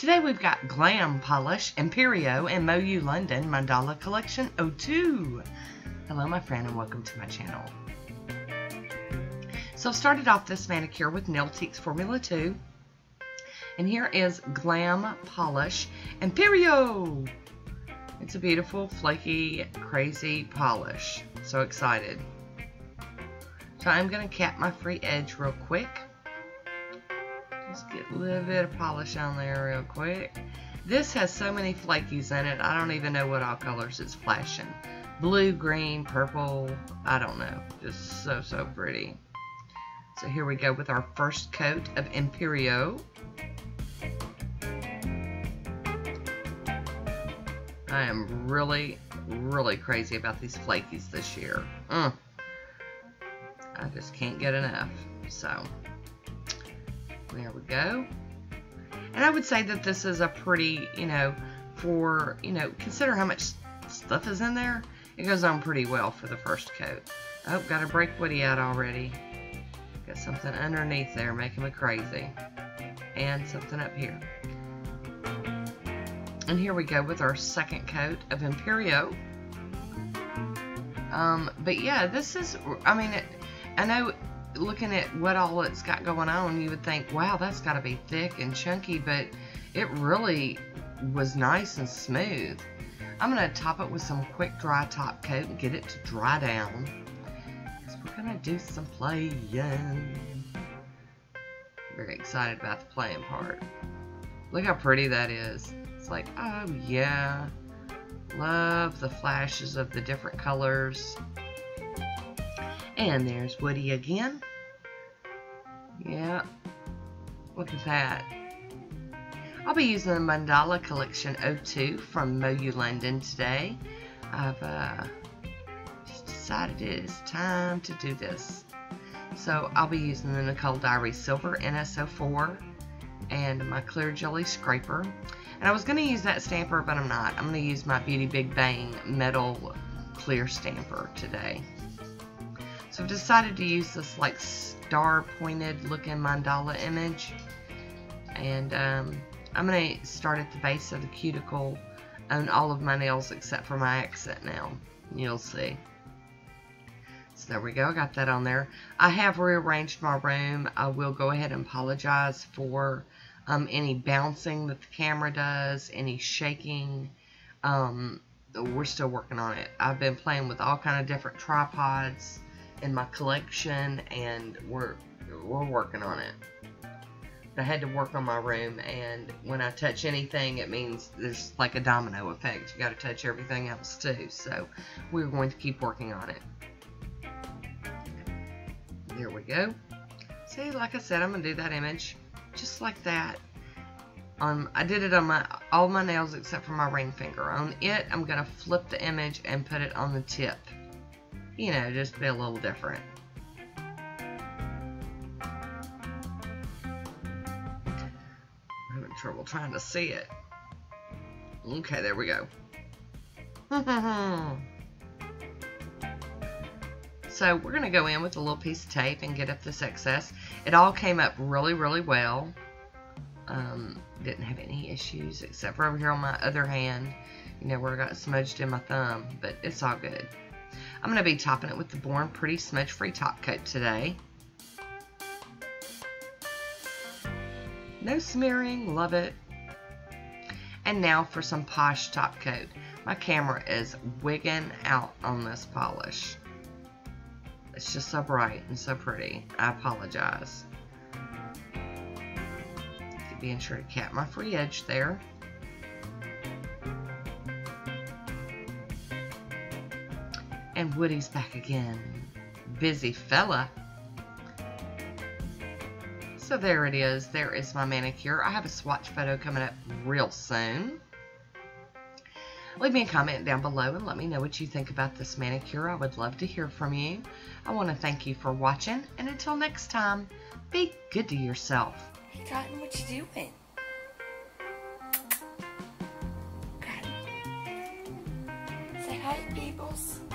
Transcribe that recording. Today we've got Glam Polish Imperio and MoYou London Mandala Collection 02. Hello my friend and welcome to my channel. So I've started off this manicure with Nailtiques Formula 2. And here is Glam Polish Imperio. It's a beautiful, flaky, crazy polish. So excited. So I'm going to cap my free edge real quick. Just get a little bit of polish on there real quick. This has so many flakies in it, I don't even know what all colors it's flashing. Blue, green, purple, I don't know. Just so pretty. So here we go with our first coat of Imperio. I am really crazy about these flakies this year. I just can't get enough. So there we go. And I would say that this is a pretty, consider how much stuff is in there. It goes on pretty well for the first coat. Oh, got a break Woody out already. Got something underneath there making me crazy. And something up here. And here we go with our second coat of Imperio. But yeah, this is, I know looking at what all it's got going on, you would think, wow, that's got to be thick and chunky, but it really was nice and smooth. I'm going to top it with some quick dry top coat and get it to dry down. So we're going to do some playing. Very excited about the playing part. Look how pretty that is. It's like, oh yeah. Love the flashes of the different colors. And there's Woody again. Yeah, look at that. I'll be using the Mandala Collection 02 from MoYou London today. I've just decided it is time to do this. So I'll be using the Nicole Diary Silver NSO4 and my Clear Jelly Scraper. And I was going to use that stamper, but I'm not. I'm going to use my Beauty Big Bang metal clear stamper today. So I've decided to use this like star pointed looking mandala image. And I'm going to start at the base of the cuticle on all of my nails except for my accent nail. You'll see. So there we go. I got that on there. I have rearranged my room. I will go ahead and apologize for any bouncing that the camera does, any shaking. We're still working on it. I've been playing with all kind of different tripods in my collection, and we're working on it. But I had to work on my room, and when I touch anything, it means there's like a domino effect. You got to touch everything else too. So we're going to keep working on it. There we go. See, like I said, I'm gonna do that image just like that. I did it on all my nails except for my ring finger. On it, I'm gonna flip the image and put it on the tip. You know, just be a little different. I'm having trouble trying to see it. Okay, there we go. So we're going to go in with a little piece of tape and get up this excess. It all came up really well. Didn't have any issues except for over here on my other hand. You know, where I got smudged in my thumb, but it's all good. I'm going to be topping it with the Born Pretty Smudge Free Top Coat today. No smearing, love it. And now for some Posh Top Coat. My camera is wigging out on this polish. It's just so bright and so pretty. I apologize. Being sure to cap my free edge there. And Woody's back again. Busy fella. So there it is. There is my manicure. I have a swatch photo coming up real soon. Leave me a comment down below and let me know what you think about this manicure. I would love to hear from you. I want to thank you for watching. And until next time, be good to yourself. Hey, Cotton, what you doing? Cotton. Say hi, peoples.